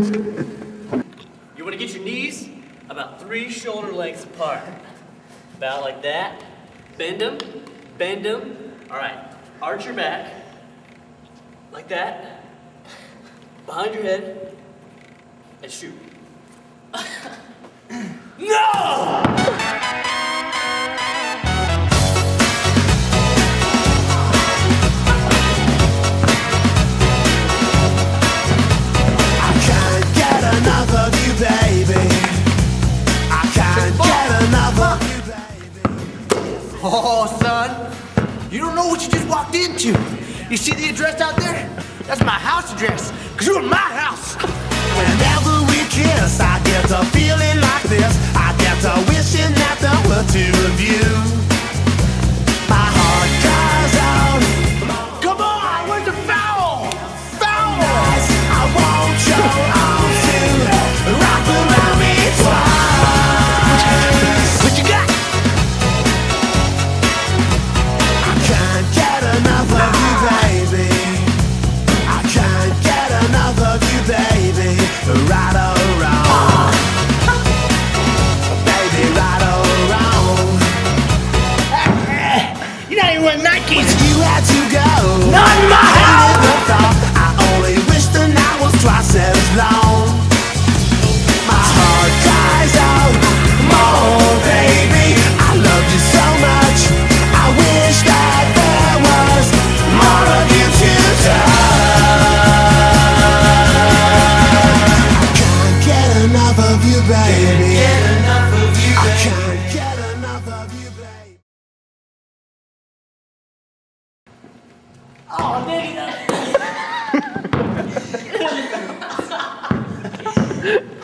You want to get your knees about 3 shoulder lengths apart. About like that. Bend them. Bend them. All right. Arch your back. Like that. Behind your head. And shoot. No! Oh, son, you don't know what you just walked into. You see the address out there? That's my house address, because you're in my house. Whenever we kiss, I get to feeling like this. I get to wishing that there were 2 of you. My heart cries out. Come on, where's the foul? Foul! I want you all to wrap around me twice. What you got? Nikes. You had to go. Not in my house. I only wish the night was twice as long. My heart cries out, oh baby, I love you so much. I wish that there was more of you to touch. I can't get enough of you, baby. Get enough of you, baby. I can't get enough of you, baby. Oh, nigga!